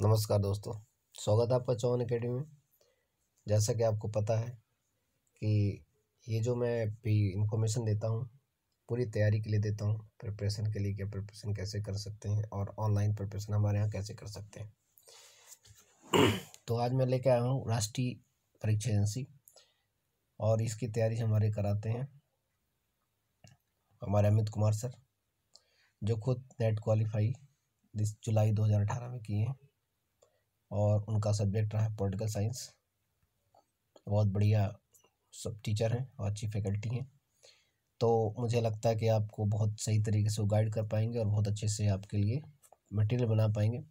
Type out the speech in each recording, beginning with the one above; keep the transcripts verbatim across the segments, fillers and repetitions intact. नमस्कार दोस्तों, स्वागत है आपका चौहान एकेडमी में। जैसा कि आपको पता है कि ये जो मैं भी इन्फॉर्मेशन देता हूँ पूरी तैयारी के लिए देता हूँ, प्रिपरेशन के लिए, क्या प्रिपरेशन कैसे कर सकते हैं और ऑनलाइन प्रिपरेशन हमारे यहाँ कैसे कर सकते हैं। तो आज मैं लेके आया हूँ राष्ट्रीय परीक्षा एजेंसी और इसकी तैयारी हमारे कराते हैं हमारे अमित कुमार सर, जो खुद नेट क्वालिफाई जुलाई दो हज़ार अठारह में किए हैं और उनका सब्जेक्ट रहा है पॉलिटिकल साइंस। बहुत बढ़िया सब टीचर हैं और अच्छी फैकल्टी हैं, तो मुझे लगता है कि आपको बहुत सही तरीके से गाइड कर पाएंगे और बहुत अच्छे से आपके लिए मटेरियल बना पाएंगे।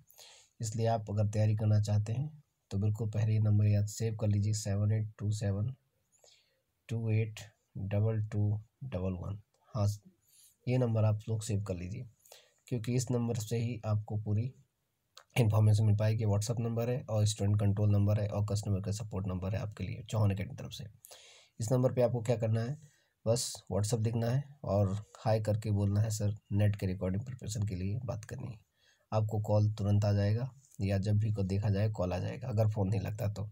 इसलिए आप अगर तैयारी करना चाहते हैं तो बिल्कुल पहले नंबर याद सेव कर लीजिए, seven eight two seven two eight double two double one. हाँ, ये नंबर आप लोग सेव कर लीजिए क्योंकि इस नंबर से ही आपको पूरी इन्फॉर्मेशन मिल पाएगी। व्हाट्सअप नंबर है और स्टूडेंट कंट्रोल नंबर है और कस्टमर का सपोर्ट नंबर है आपके लिए चौहान एकेडमी तरफ से। इस नंबर पे आपको क्या करना है, बस व्हाट्सअप लिखना है और हाई करके बोलना है सर नेट के रिकॉर्डिंग प्रिपरेशन के लिए बात करनी है। आपको कॉल तुरंत आ जाएगा या जब भी को देखा जाए कॉल आ जाएगा अगर फ़ोन नहीं लगता तो।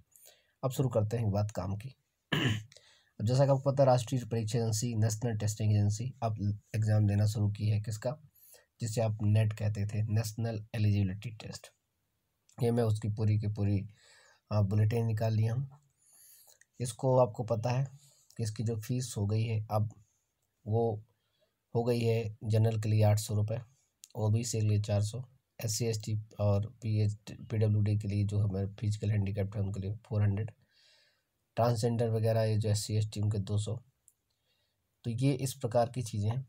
अब शुरू करते हैं बात काम की। अब जैसा कि आपको पता है राष्ट्रीय परीक्षा एजेंसी, नेशनल टेस्टिंग एजेंसी अब एग्ज़ाम देना शुरू की है, किसका, जिसे आप नेट कहते थे, नेशनल एलिजिबिलिटी टेस्ट। ये मैं उसकी पूरी की पूरी बुलेटिन निकाल लिया हूँ। इसको आपको पता है कि इसकी जो फीस हो गई है अब वो हो गई है जनरल के लिए आठ सौ रुपये, ओ बी सी के लिए चार सौ, एस सी एस टी और P H P W D के लिए जो हमारे फिजिकल हैंडीकैप्ट है उनके लिए फोर हंड्रेड, ट्रांसजेंडर वगैरह ये जो एस सी एस टी उनके दो सौ। तो ये इस प्रकार की चीज़ें हैं।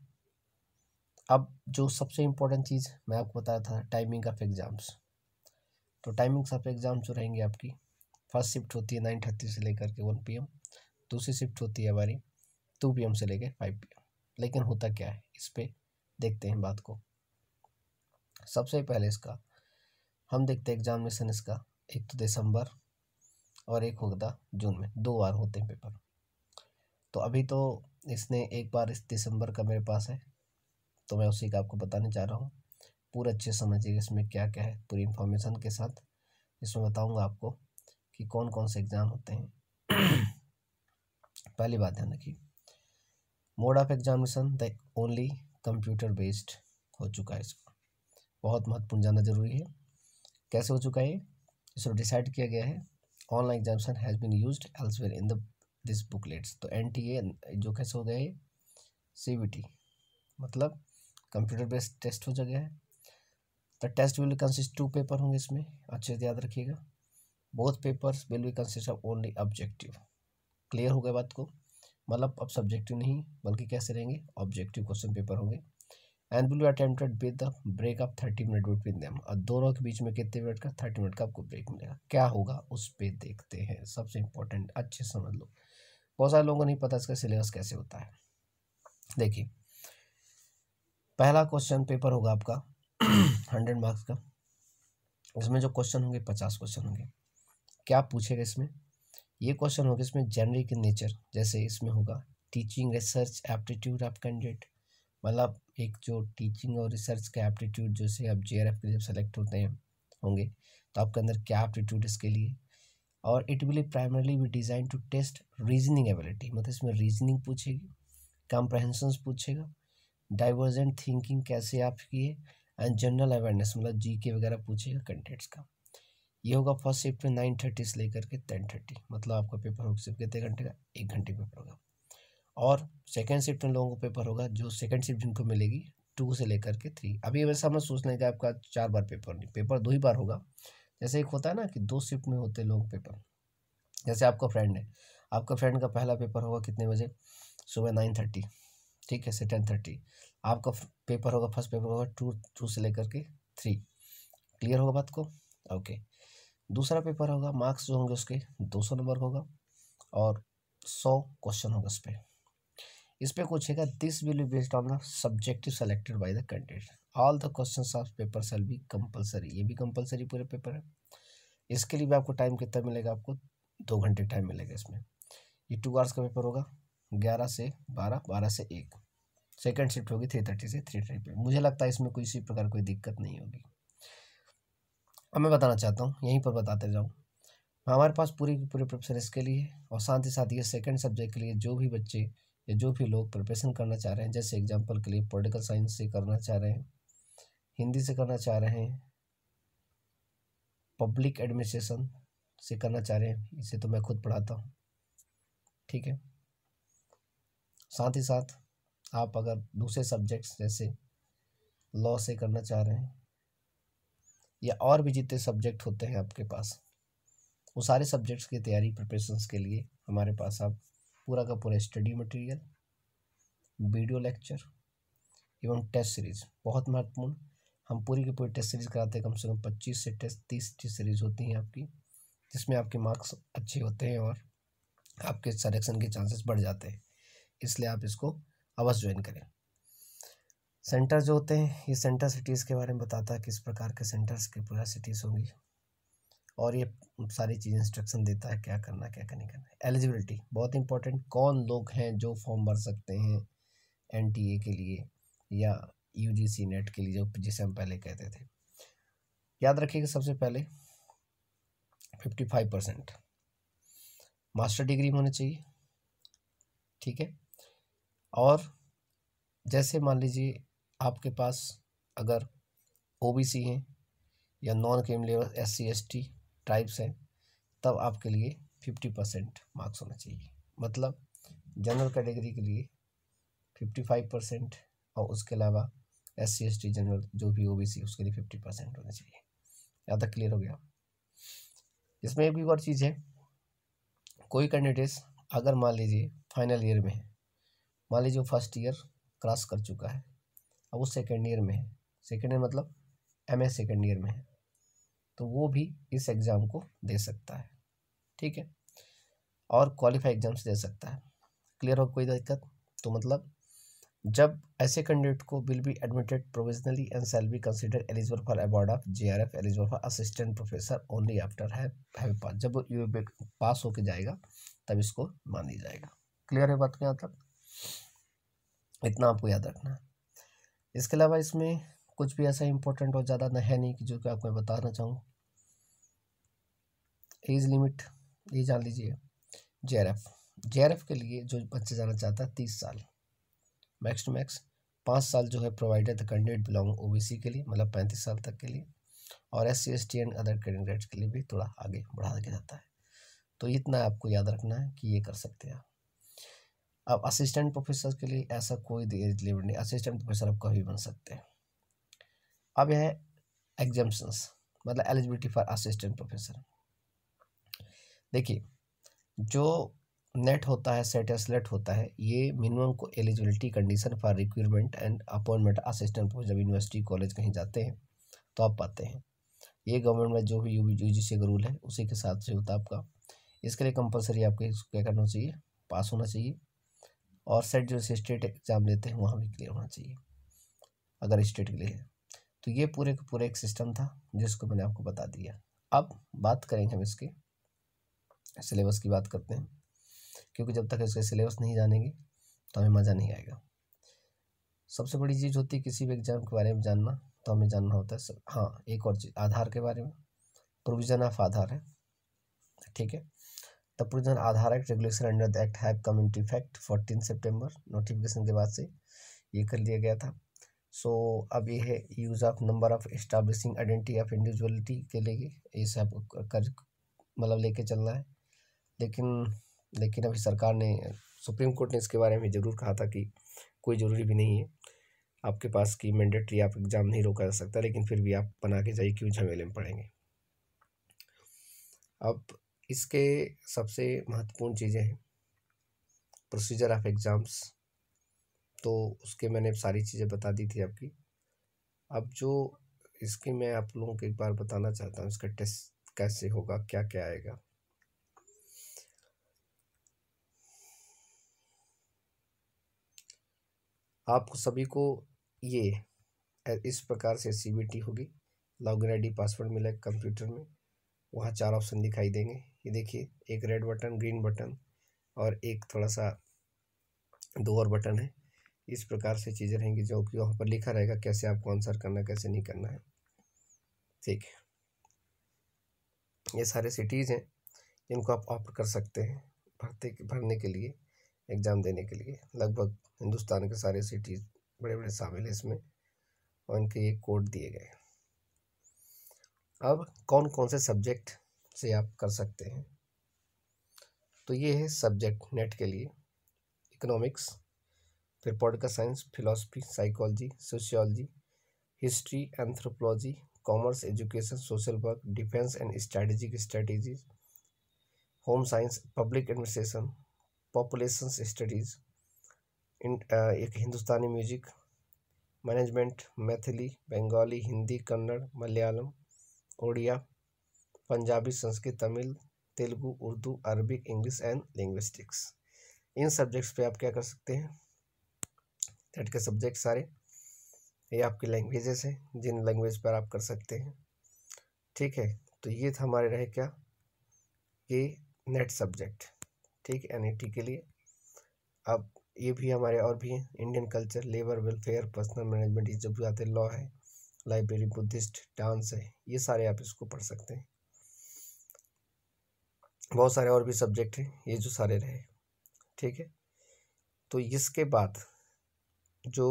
अब जो सबसे इम्पोर्टेंट चीज़ मैं आपको बता रहा था, टाइमिंग ऑफ एग्ज़ाम्स। तो टाइमिंग्स ऑफ एग्ज़ाम्स जो रहेंगी आपकी, फर्स्ट शिफ्ट होती है नाइन थर्टी से लेकर के वन पी एम, दूसरी शिफ्ट होती है हमारी टू पी एम से लेकर फाइव पी एम। लेकिन होता क्या है इस पर देखते हैं बात को। सबसे पहले इसका हम देखते हैं एग्जामिनेशन, इसका एक तो दिसंबर और एक होगा जून में, दो बार होते हैं पेपर। तो अभी तो इसने एक बार इस दिसंबर का मेरे पास है तो मैं उसी का आपको बताने जा रहा हूँ। पूरा अच्छे समझिएगा इसमें क्या क्या है, पूरी इन्फॉर्मेशन के साथ इसमें बताऊँगा आपको कि कौन कौन से एग्ज़ाम होते हैं। पहली बात ध्यान रखिए, mode of examination the only computer based हो चुका है। इसको बहुत महत्वपूर्ण जानना जरूरी है। कैसे हो चुका है, इसको डिसाइड किया गया है। Online examination has been used elsewhere in the this booklets. तो एन टी ए जो कैसे हो गया है, सी बी टी मतलब कंप्यूटर बेस्ड टेस्ट हो जगह है। The test will consist two paper होंगे इसमें, अच्छे से याद रखिएगा। Both papers will be consist of only objective. Clear हो गया बात को, मतलब अब सब्जेक्टिव नहीं बल्कि कैसे रहेंगे, ऑब्जेक्टिव क्वेश्चन पेपर होंगे। And will be attempted with break of thirty minute between them, और दोनों के बीच में कितने मिनट का, थर्टी मिनट का आपको ब्रेक मिलेगा। क्या होगा उस पर देखते हैं, सबसे इंपॉर्टेंट अच्छे समझ लो। बहुत सारे लोगों को नहीं पता इसका सिलेबस कैसे होता है। देखिए पहला क्वेश्चन पेपर होगा आपका हंड्रेड मार्क्स का, इसमें जो क्वेश्चन होंगे पचास क्वेश्चन होंगे। क्या पूछेगा इसमें, ये क्वेश्चन होंगे इसमें जनरल के नेचर, जैसे इसमें होगा teaching research aptitude of candidate, मतलब एक जो टीचिंग और रिसर्च का एप्टीट्यूड, जैसे आप जेआरएफ के लिए सेलेक्ट होते हैं होंगे तो आपके अंदर क्या एप्टीट्यूड इसके लिए। और it will primarily be design to test reasoning ability, मतलब इसमें रीजनिंग पूछेगी, कॉम्प्रहेंशंस पूछेगा, डाइवर्जेंट थिंकिंग कैसे आप किए, एंड जनरल अवेयरनेस मतलब जीके वगैरह पूछेगा कंटेंट्स का। ये होगा फर्स्ट शिफ्ट में नाइन थर्टी से लेकर के टेन थर्टी, मतलब आपका पेपर होगा सिर्फ कितने घंटे का, एक घंटे पेपर होगा। और सेकंड शिफ्ट में लोगों को पेपर होगा, जो सेकंड शिफ्ट जिनको मिलेगी टू से लेकर के थ्री। अभी वैसा मत सोचने का आपका चार बार पेपर नहीं, पेपर दो ही बार होगा। जैसे एक होता है ना कि दो शिफ्ट में होते लोग पेपर, जैसे आपका फ्रेंड है, आपका फ्रेंड का पहला पेपर होगा कितने बजे, सुबह नाइन थर्टी, ठीक है से टेन थर्टी। आपका पेपर होगा, फर्स्ट पेपर होगा टू टू से लेकर के थ्री। क्लियर होगा बात को, ओके। दूसरा पेपर होगा, मार्क्स जो होंगे उसके दो सौ नंबर होगा और सौ क्वेश्चन होगा उस पर। इस पर पूछेगा this will be based on the subjective selected by the candidate, all the question of paper shall be compulsory. ये भी कंपलसरी पूरे पेपर है। इसके लिए भी आपको टाइम कितना मिलेगा, आपको दो घंटे टाइम मिलेगा इसमें। ये टू आवर्स का पेपर होगा, ग्यारह से बारह, बारह से एक। सेकंड शिफ्ट होगी थ्री थर्टी से थ्री थर्टी पे। मुझे लगता है इसमें कोई इसी प्रकार कोई दिक्कत नहीं होगी। अब मैं बताना चाहता हूँ, यहीं पर बताते जाऊँ, हमारे पास पूरी पूरी प्रिपरेशन इसके लिए और साथ ही साथ ये सेकंड सब्जेक्ट के लिए जो भी बच्चे या जो भी लोग प्रिपरेशन करना चाह रहे हैं, जैसे एग्जांपल के लिए पॉलिटिकल साइंस से करना चाह रहे हैं, हिंदी से करना चाह रहे हैं, पब्लिक एडमिनिस्ट्रेशन से करना चाह रहे हैं, इसे तो मैं खुद पढ़ाता हूँ, ठीक है। साथ ही साथ आप अगर दूसरे सब्जेक्ट्स जैसे लॉ से करना चाह रहे हैं या और भी जितने सब्जेक्ट होते हैं आपके पास, वो सारे सब्जेक्ट्स की तैयारी प्रिपरेशंस के लिए हमारे पास आप पूरा का पूरा स्टडी मटेरियल, वीडियो लेक्चर एवं टेस्ट सीरीज़, बहुत महत्वपूर्ण, हम पूरी की पूरी टेस्ट सीरीज़ कराते हैं, कम से कम पच्चीस से टेस्ट तीस टेस्ट सीरीज़ होती हैं आपकी, जिसमें आपके मार्क्स अच्छे होते हैं और आपके सिलेक्शन के चांसेस बढ़ जाते हैं, इसलिए आप इसको अवश्य ज्वाइन करें। सेंटर जो होते हैं, ये सेंटर सिटीज़ के बारे में बताता है किस प्रकार के सेंटर्स के पूरा सिटीज़ होंगी और ये सारी चीज़ इंस्ट्रक्शन देता है क्या करना क्या नहीं करना है। एलिजिबिलिटी बहुत इंपॉर्टेंट, कौन लोग हैं जो फॉर्म भर सकते हैं एनटीए के लिए या यूजीसी नेट के लिए, जो जिसे हम पहले कहते थे। याद रखिएगा, सबसे पहले fifty five percent master degree में होनी चाहिए, ठीक है। और जैसे मान लीजिए आपके पास अगर ओबीसी हैं या non criminal S C S T types हैं, तब आपके लिए फिफ्टी परसेंट मार्क्स होना चाहिए, मतलब जनरल कैटेगरी के लिए फिफ्टी फाइव परसेंट और उसके अलावा S C S T general जो भी ओबीसी उसके लिए फिफ्टी परसेंट होना चाहिए। यहाँ तक क्लियर हो गया। इसमें एक भी और चीज़ है, कोई कैंडिडेट्स अगर मान लीजिए फाइनल ईयर में है, मान लीजिए वो फर्स्ट ईयर क्रॉस कर चुका है, अब वो सेकेंड ईयर में है, सेकेंड ईयर मतलब एम ए सेकेंड ईयर में है, तो वो भी इस एग्ज़ाम को दे सकता है, ठीक है, और क्वालिफाई एग्ज़ाम्स दे सकता है। क्लियर हो, कोई दिक्कत? तो मतलब जब ऐसे कैंडिडेट को will be admitted provisionally and shall be consider eligible for award of JRF eligible for assistant professor only after have pass, जब यू पास होके जाएगा तब इसको मान लिया जाएगा। क्लियर है बात? क्या मतलब इतना आपको याद रखना है। इसके अलावा इसमें कुछ भी ऐसा इंपॉर्टेंट और ज़्यादा है नहीं कि जो कि आपको मैं बताना चाहूँ। एज लिमिट ये जान लीजिए, जेआरएफ जेआरएफ के लिए जो बच्चे जाना चाहता है तीस साल मैक्स टू मैक्स, पाँच साल जो है provided the candidate belong OBC के लिए, मतलब पैंतीस साल तक के लिए, और S C S T and other candidates के लिए भी थोड़ा आगे बढ़ा दिया जाता है। तो इतना आपको याद रखना है कि ये कर सकते हैं आप। अब असिस्टेंट प्रोफेसर के लिए ऐसा कोई एज लिमिट नहीं, असिस्टेंट प्रोफेसर आप कभी बन सकते हैं। अब यह है एग्जाम्पशंस, मतलब एलिजिबिलिटी फॉर असिस्टेंट प्रोफेसर। देखिए, जो नेट होता है, सेट या स्लेट होता है, ये मिनिमम को eligibility condition for requirement and appointment assistant professor. University college कहीं जाते हैं तो आप पाते हैं, ये गवर्नमेंट में जो भी यूजीसी का रूल है उसी के साथ से होता है आपका। इसके लिए कंपलसरी आपके क्या करना चाहिए, पास होना चाहिए, और सेट जो स्टेट एग्जाम लेते हैं वहाँ भी क्लियर होना चाहिए अगर स्टेट के लिए। तो ये पूरे का पूरा एक सिस्टम था जिसको मैंने आपको बता दिया। अब बात करेंगे हम इसके सिलेबस की, बात करते हैं, क्योंकि जब तक इसके सिलेबस नहीं जानेंगे तो हमें मज़ा नहीं आएगा। सबसे बड़ी चीज़ होती है किसी भी एग्ज़ाम के बारे में जानना, तो हमें जानना होता है सब। हाँ, एक और चीज़ आधार के बारे में, प्रोविज़न ऑफ आधार है, ठीक है। The provision Aadhaar act regulation under the act have come into effect fourteen September, notification के बाद से ये कर लिया गया था। सो so, अब ये है use of number of establishing identity of individuality के लिए, ये सब कर मतलब लेके चलना है। लेकिन लेकिन अभी सरकार ने, सुप्रीम कोर्ट ने इसके बारे में ज़रूर कहा था कि कोई ज़रूरी भी नहीं है आपके पास कि मैंडेटरी आप एग्ज़ाम नहीं रोका जा सकता, लेकिन फिर भी आप बना के जाइए, क्यों झमेले में पड़ेंगे। अब इसके सबसे महत्वपूर्ण चीज़ें हैं प्रोसीजर ऑफ एग्ज़ाम्स, तो उसके मैंने सारी चीज़ें बता दी थी आपकी। अब जो इसके मैं आप लोगों को एक बार बताना चाहता हूँ, इसका टेस्ट कैसे होगा, क्या क्या आएगा। आपको सभी को ये इस प्रकार से सीबीटी होगी, लॉगिन आईडी पासवर्ड मिलेगा कंप्यूटर में, वहाँ चार ऑप्शन दिखाई देंगे, ये देखिए, एक रेड बटन, ग्रीन बटन और एक थोड़ा सा दो और बटन है। इस प्रकार से चीज़ें रहेंगी जो कि वहाँ पर लिखा रहेगा, कैसे आपको आंसर करना है कैसे नहीं करना है, ठीक है। ये सारे सिटीज़ हैं जिनको आप ऑप्ट कर सकते हैं भरते भरने के लिए, एग्ज़ाम देने के लिए। लगभग हिंदुस्तान के सारे सिटीज़ बड़े बड़े शामिल हैं इसमें और इनके ये कोड दिए गए हैं। अब कौन कौन से सब्जेक्ट से आप कर सकते हैं, तो ये है सब्जेक्ट नेट के लिए इकोनॉमिक्स, फिर political science, philosophy, psychology, sociology, history, anthropology, commerce, education, social work, defence and strategic strategies, home science, public administration, population studies, एक Hindustani music, management, Maithili, Bengali, Hindi, Kannada, Malayalam, Odia, Punjabi, Sanskrit, Tamil, Telugu, Urdu, Arabic, English and linguistics. इन सब्जेक्ट्स पे आप क्या कर सकते हैं, नेट के सब्जेक्ट सारे ये आपकी लैंग्वेजेस हैं जिन लैंग्वेज पर आप कर सकते हैं। ठीक है, तो ये हमारे रहे क्या ये नेट सब्जेक्ट, ठीक एन ई टी के लिए। अब ये भी हमारे और भी हैं, Indian culture, labour welfare, personal management, ये जब भी आते लॉ है, लाइब्रेरी, बुद्धिस्ट, डांस है, ये सारे आप इसको पढ़ सकते हैं। बहुत सारे और भी सब्जेक्ट हैं ये जो सारे रहे, ठीक है। तो इसके बाद जो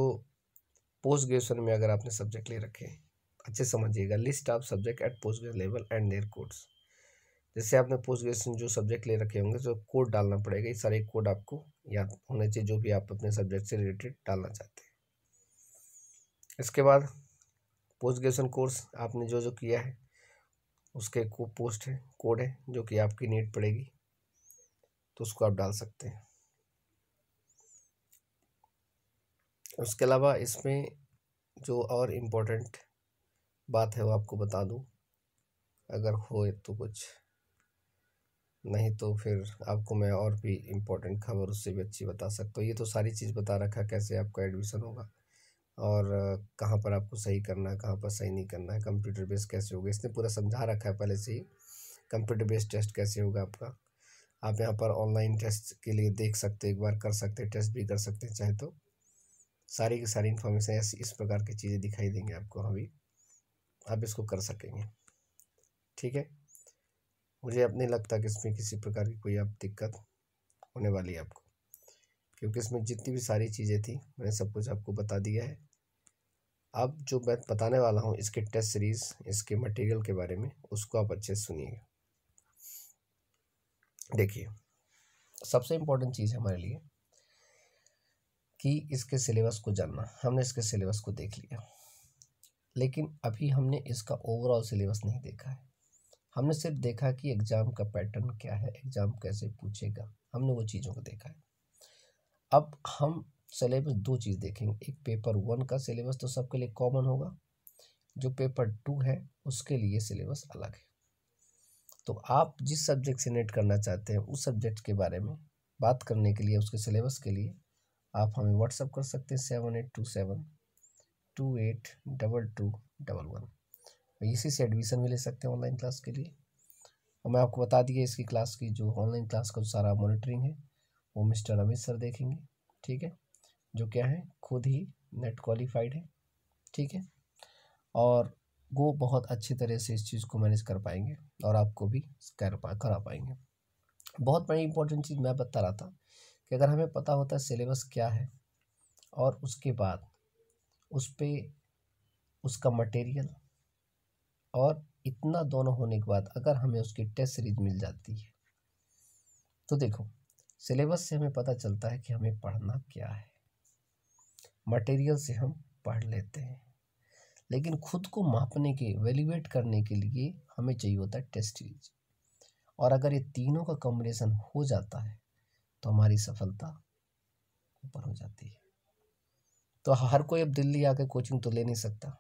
पोस्ट ग्रेजुएशन में अगर आपने सब्जेक्ट ले रखे हैं, अच्छे समझिएगा, list of subject at post graduation level and their codes. जैसे आपने पोस्ट ग्रेजुएशन जो सब्जेक्ट ले रखे होंगे तो कोड डालना पड़ेगा, ये सारे कोड आपको याद होने चाहिए जो भी आप अपने सब्जेक्ट से रिलेटेड डालना चाहते हैं। इसके बाद पोस्ट ग्रेजुएशन कोर्स आपने जो जो किया है उसके को पोस्ट है, कोड है जो कि आपकी नीड पड़ेगी तो उसको आप डाल सकते हैं। उसके अलावा इसमें जो और इम्पोर्टेंट बात है वो आपको बता दूं, अगर हो तो कुछ, नहीं तो फिर आपको मैं और भी इम्पोर्टेंट खबर उससे भी अच्छी बता सकता हूँ। ये तो सारी चीज़ बता रखा कैसे आपका एडमिशन होगा और कहाँ पर आपको सही करना है, कहाँ पर सही नहीं करना है, कंप्यूटर बेस्ड कैसे होगा, इसने पूरा समझा रखा है पहले से ही। कंप्यूटर बेस्ड टेस्ट कैसे होगा आपका, आप यहाँ पर ऑनलाइन टेस्ट के लिए देख सकते हो, एक बार कर सकते हैं, टेस्ट भी कर सकते हैं चाहे तो। सारी की सारी इन्फॉर्मेशन ऐसी इस प्रकार की चीज़ें दिखाई देंगे आपको, अभी आप इसको कर सकेंगे। ठीक है, मुझे अब नहीं लगता कि इसमें किसी प्रकार की कोई आप दिक्कत होने वाली है आपको, क्योंकि इसमें जितनी भी सारी चीज़ें थी मैंने सब कुछ आपको बता दिया है। अब जो मैं बताने वाला हूँ इसके टेस्ट सीरीज़, इसके मटेरियल के बारे में, उसको आप अच्छे से सुनिएगा। देखिए, सबसे इम्पोर्टेंट चीज़ हमारे लिए कि इसके सिलेबस को जानना। हमने इसके सिलेबस को देख लिया, लेकिन अभी हमने इसका ओवरऑल सिलेबस नहीं देखा है। हमने सिर्फ देखा कि एग्ज़ाम का पैटर्न क्या है, एग्ज़ाम कैसे पूछेगा, हमने वो चीज़ों को देखा है। अब हम सिलेबस दो चीज़ देखेंगे, एक पेपर वन का सिलेबस तो सबके लिए कॉमन होगा, जो पेपर टू है उसके लिए सिलेबस अलग है। तो आप जिस सब्जेक्ट से नेट करना चाहते हैं उस सब्जेक्ट के बारे में बात करने के लिए, उसके सिलेबस के लिए आप हमें व्हाट्सअप कर सकते हैं seven eight two seven two eight double two double one. इसी से एडमिशन भी ले सकते हैं ऑनलाइन क्लास के लिए। और मैं आपको बता दिया इसकी क्लास की, जो ऑनलाइन क्लास का जो सारा मॉनिटरिंग है वो मिस्टर अमित सर देखेंगे, ठीक है, जो क्या है खुद ही नेट क्वालिफाइड है, ठीक है, और वो बहुत अच्छी तरह से इस चीज़ को मैनेज कर पाएंगे और आपको भी कर पा करा पाएंगे। बहुत बड़ी इंपॉर्टेंट चीज़ मैं बता रहा था कि अगर हमें पता होता है सिलेबस क्या है और उसके बाद उस पर उसका मटेरियल और इतना दोनों होने के बाद अगर हमें उसकी टेस्ट सीरीज मिल जाती है, तो देखो सिलेबस से हमें पता चलता है कि हमें पढ़ना क्या है, मटेरियल से हम पढ़ लेते हैं, लेकिन खुद को मापने के, वैल्यूएट करने के लिए हमें चाहिए होता है टेस्ट सीरीज। और अगर ये तीनों का कॉम्बिनेशन हो जाता है तो हमारी सफलता ऊपर हो जाती है। तो हर कोई अब दिल्ली आकर कोचिंग तो ले नहीं सकता,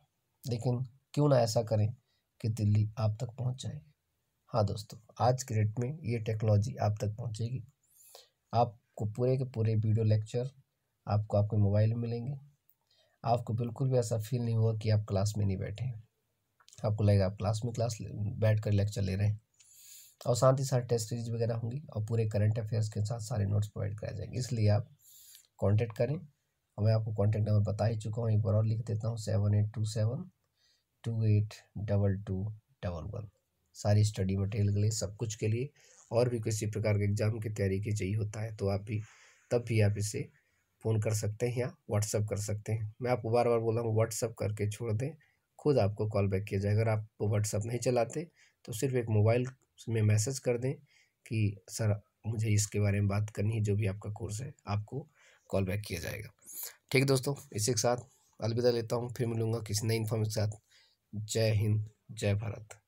लेकिन क्यों ना ऐसा करें कि दिल्ली आप तक पहुंच जाए। हाँ दोस्तों, आज के डेट में ये टेक्नोलॉजी आप तक पहुंचेगी। आपको पूरे के पूरे वीडियो लेक्चर आपको आपके मोबाइल में मिलेंगे। आपको बिल्कुल भी ऐसा फील नहीं होगा कि आप क्लास में नहीं बैठे हैं, आपको लगेगा आप क्लास में क्लास बैठ कर लेक्चर ले रहे हैं। और साथ ही साथ टेस्ट सीरीज वगैरह होंगी और पूरे करंट अफेयर्स के साथ सारे नोट्स प्रोवाइड कराए जाएंगे। इसलिए आप कांटेक्ट करें, और मैं आपको कांटेक्ट नंबर बता ही चुका हूँ, एक बार और लिख देता हूँ seven eight two seven two eight double two double one. सारी स्टडी मटेरियल के लिए, सब कुछ के लिए, और भी किसी प्रकार के एग्ज़ाम की तैयारी की चाहिए होता है तो आप भी तब भी आप इसे फ़ोन कर सकते हैं या व्हाट्सअप कर सकते हैं। मैं आपको बार बार बोला हूँ व्हाट्सअप करके छोड़ दें, खुद आपको कॉल बैक किया जाए। अगर आप व्हाट्सअप नहीं चलाते तो सिर्फ एक मोबाइल में मैसेज कर दें कि सर मुझे इसके बारे में बात करनी है, जो भी आपका कोर्स है, आपको कॉल बैक किया जाएगा। ठीक दोस्तों, इसी के साथ अलविदा लेता हूँ, फिर मिलूँगा किसी नई इन्फॉर्मेशन के साथ। जय हिंद, जय भारत।